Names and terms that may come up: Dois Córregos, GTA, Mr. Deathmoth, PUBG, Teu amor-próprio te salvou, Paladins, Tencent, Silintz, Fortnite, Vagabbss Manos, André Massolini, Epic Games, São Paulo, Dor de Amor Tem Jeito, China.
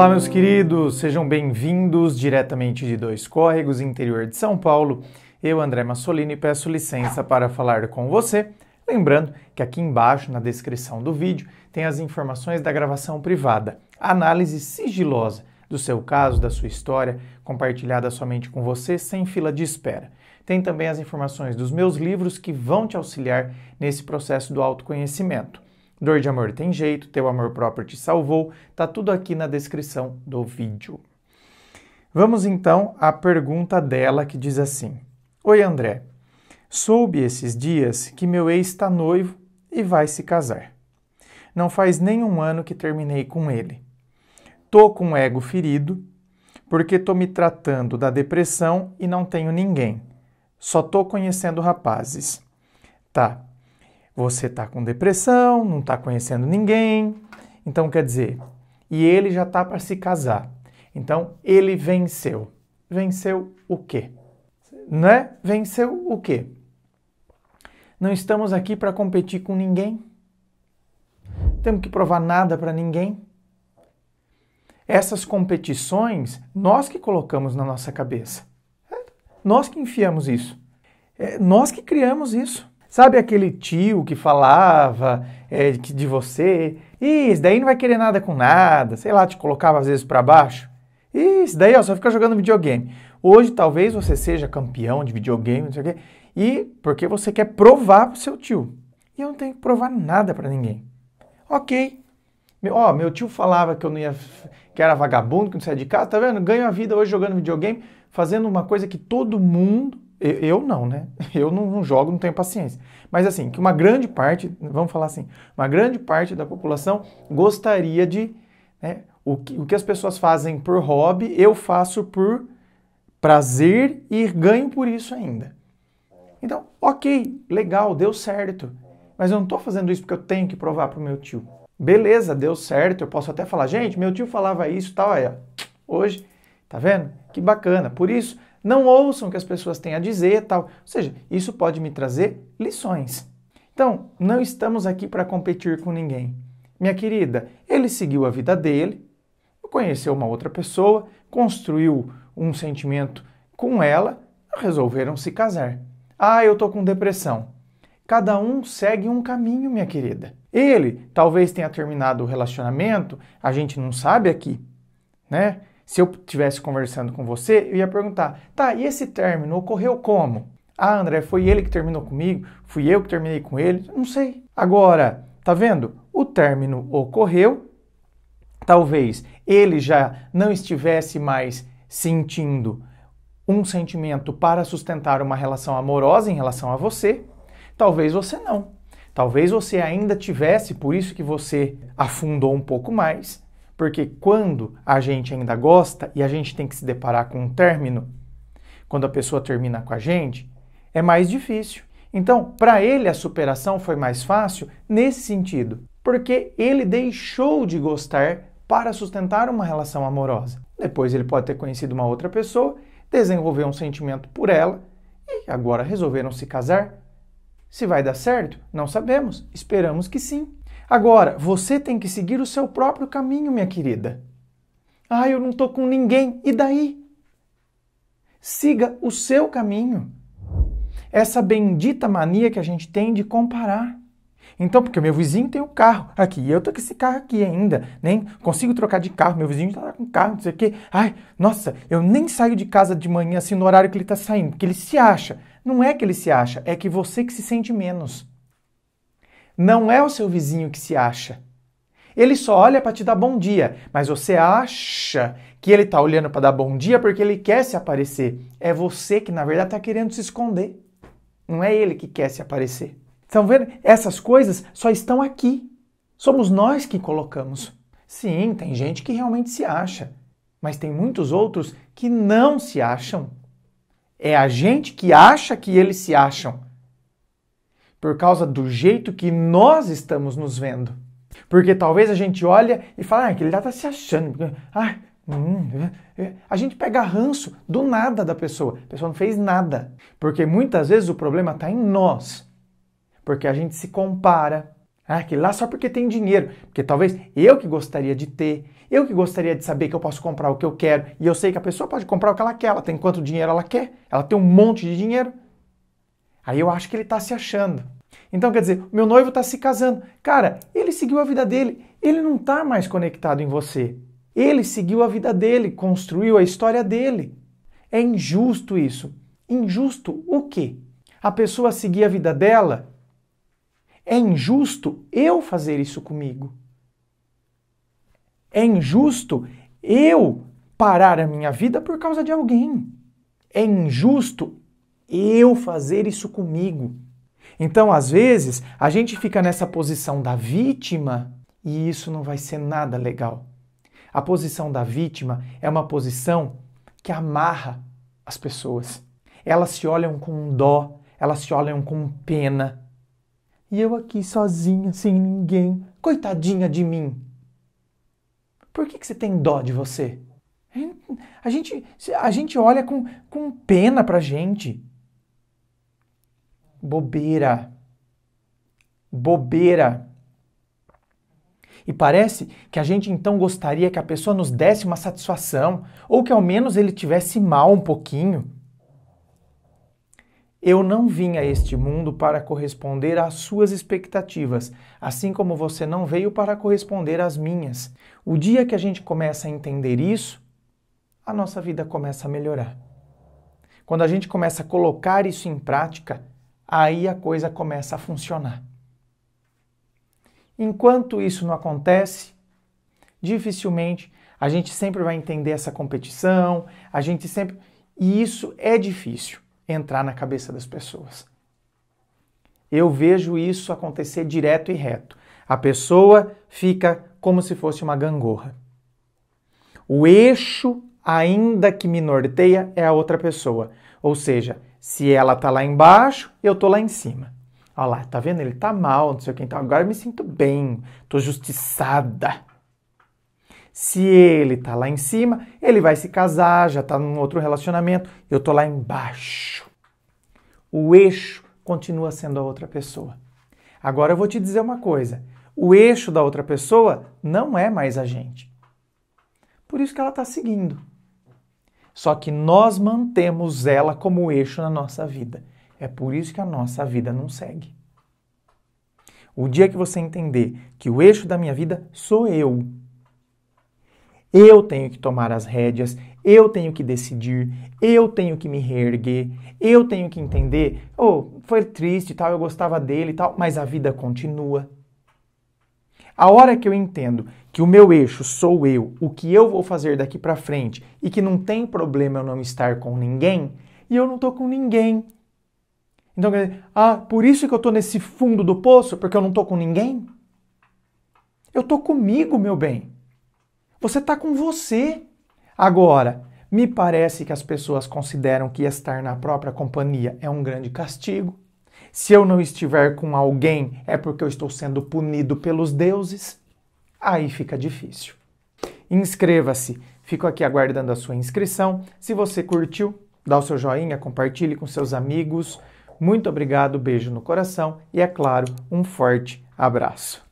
Olá, meus queridos, sejam bem-vindos diretamente de Dois Córregos, interior de São Paulo. Eu, André Massolini, peço licença para falar com você. Lembrando que aqui embaixo, na descrição do vídeo, tem as informações da gravação privada, a análise sigilosa do seu caso, da sua história, compartilhada somente com você, sem fila de espera. Tem também as informações dos meus livros que vão te auxiliar nesse processo do autoconhecimento. Dor de amor tem jeito, teu amor próprio te salvou, tá tudo aqui na descrição do vídeo. Vamos então à pergunta dela que diz assim: Oi André, soube esses dias que meu ex está noivo e vai se casar. Não faz nem um ano que terminei com ele. Tô com o ego ferido porque tô me tratando da depressão e não tenho ninguém. Só tô conhecendo rapazes. Tá. Você tá com depressão, não tá conhecendo ninguém, então quer dizer, e ele já tá para se casar, então ele venceu. Venceu o quê? Né? Venceu o quê? Não estamos aqui para competir com ninguém, temos que provar nada para ninguém. Essas competições, nós que colocamos na nossa cabeça, nós que enfiamos isso, nós que criamos isso. Sabe aquele tio que falava de você? Isso daí não vai querer nada com nada. Sei lá, te colocava às vezes para baixo. Isso daí ó, só fica jogando videogame. Hoje talvez você seja campeão de videogame, não sei o quê. E porque você quer provar pro seu tio. E eu não tenho que provar nada para ninguém. Ok. Meu tio falava que eu não ia, que era vagabundo, que não saía de casa. Tá vendo? Ganho a vida hoje jogando videogame, fazendo uma coisa que todo mundo... Eu não, né? Eu não jogo, não tenho paciência. Mas assim, que uma grande parte, vamos falar assim, uma grande parte da população gostaria de... Né, o que as pessoas fazem por hobby, eu faço por prazer e ganho por isso ainda. Então, ok, legal, deu certo. Mas eu não estou fazendo isso porque eu tenho que provar para o meu tio. Beleza, deu certo, eu posso até falar, gente, meu tio falava isso e tal, aí, ó, hoje, tá vendo? Que bacana, por isso... Não ouçam o que as pessoas têm a dizer, tal. Ou seja, isso pode me trazer lições. Então, não estamos aqui para competir com ninguém. Minha querida, ele seguiu a vida dele, conheceu uma outra pessoa, construiu um sentimento com ela, resolveram se casar. Ah, eu tô com depressão. Cada um segue um caminho, minha querida. Ele talvez tenha terminado o relacionamento, a gente não sabe aqui, né? Se eu estivesse conversando com você, eu ia perguntar, tá, e esse término ocorreu como? Ah, André, foi ele que terminou comigo? Fui eu que terminei com ele? Não sei. Agora, tá vendo? O término ocorreu, talvez ele já não estivesse mais sentindo um sentimento para sustentar uma relação amorosa em relação a você, talvez você não. Talvez você ainda tivesse, por isso que você afundou um pouco mais. Porque quando a gente ainda gosta e a gente tem que se deparar com um término, quando a pessoa termina com a gente, é mais difícil. Então, para ele a superação foi mais fácil nesse sentido, porque ele deixou de gostar para sustentar uma relação amorosa. Depois ele pode ter conhecido uma outra pessoa, desenvolveu um sentimento por ela e agora resolveram se casar. Se vai dar certo? Não sabemos, esperamos que sim. Agora, você tem que seguir o seu próprio caminho, minha querida. Ah, eu não tô com ninguém. E daí? Siga o seu caminho. Essa bendita mania que a gente tem de comparar. Então, porque o meu vizinho tem um carro aqui, eu tô com esse carro aqui ainda, nem consigo trocar de carro, meu vizinho tá com carro, não sei o quê. Ai, nossa, eu nem saio de casa de manhã assim no horário que ele tá saindo, porque ele se acha. Não é que ele se acha, é que você que se sente menos. Não é o seu vizinho que se acha. Ele só olha para te dar bom dia, mas você acha que ele está olhando para dar bom dia porque ele quer se aparecer. É você que, na verdade, está querendo se esconder. Não é ele que quer se aparecer. Estão vendo? Essas coisas só estão aqui. Somos nós que colocamos. Sim, tem gente que realmente se acha, mas tem muitos outros que não se acham. É a gente que acha que eles se acham. Por causa do jeito que nós estamos nos vendo. Porque talvez a gente olha e fala, ah, aquele lá tá se achando. Ah, a gente pega ranço do nada da pessoa. A pessoa não fez nada. Porque muitas vezes o problema está em nós. Porque a gente se compara, Ah, aquele lá só porque tem dinheiro, porque talvez eu que gostaria de ter, eu que gostaria de saber que eu posso comprar o que eu quero, e eu sei que a pessoa pode comprar o que ela quer, ela tem quanto dinheiro ela quer, ela tem um monte de dinheiro. Aí eu acho que ele está se achando. Então, quer dizer, meu noivo está se casando. Cara, ele seguiu a vida dele, ele não está mais conectado em você. Ele seguiu a vida dele, construiu a história dele. É injusto isso. Injusto o quê? A pessoa seguir a vida dela? É injusto eu fazer isso comigo. É injusto eu parar a minha vida por causa de alguém. É injusto eu fazer isso comigo. Então, às vezes, a gente fica nessa posição da vítima e isso não vai ser nada legal. A posição da vítima é uma posição que amarra as pessoas. Elas se olham com dó, elas se olham com pena. E eu aqui sozinha, sem ninguém, coitadinha de mim. Por que você tem dó de você? A gente olha com pena pra gente. Bobeira. Bobeira. E parece que a gente então gostaria que a pessoa nos desse uma satisfação, ou que ao menos ele tivesse mal um pouquinho. Eu não vim a este mundo para corresponder às suas expectativas, assim como você não veio para corresponder às minhas. O dia que a gente começa a entender isso, a nossa vida começa a melhorar. Quando a gente começa a colocar isso em prática, aí a coisa começa a funcionar. Enquanto isso não acontece, dificilmente a gente sempre vai entender essa competição, a gente sempre... E isso é difícil. Entrar na cabeça das pessoas. Eu vejo isso acontecer direto e reto. A pessoa fica como se fosse uma gangorra. O eixo, ainda que me norteia, é a outra pessoa. Ou seja, se ela tá lá embaixo, eu tô lá em cima. Olha lá, tá vendo? Ele tá mal, não sei o que. Então agora eu me sinto bem, tô justiçada. Se ele tá lá em cima, ele vai se casar, já tá num outro relacionamento, eu tô lá embaixo. O eixo continua sendo a outra pessoa. Agora eu vou te dizer uma coisa, o eixo da outra pessoa não é mais a gente. Por isso que ela tá seguindo. Só que nós mantemos ela como eixo na nossa vida. É por isso que a nossa vida não segue. O dia que você entender que o eixo da minha vida sou eu, eu tenho que tomar as rédeas, eu tenho que decidir, eu tenho que me reerguer, eu tenho que entender, oh, foi triste e tal, eu gostava dele e tal, mas a vida continua. A hora que eu entendo que o meu eixo sou eu, o que eu vou fazer daqui pra frente e que não tem problema eu não estar com ninguém, e eu não tô com ninguém. Então, por isso que eu tô nesse fundo do poço, porque eu não tô com ninguém? Eu tô comigo, meu bem. Você está com você. Agora, me parece que as pessoas consideram que estar na própria companhia é um grande castigo. Se eu não estiver com alguém, é porque eu estou sendo punido pelos deuses. Aí fica difícil. Inscreva-se. Fico aqui aguardando a sua inscrição. Se você curtiu, dá o seu joinha, compartilhe com seus amigos. Muito obrigado, beijo no coração e, é claro, um forte abraço.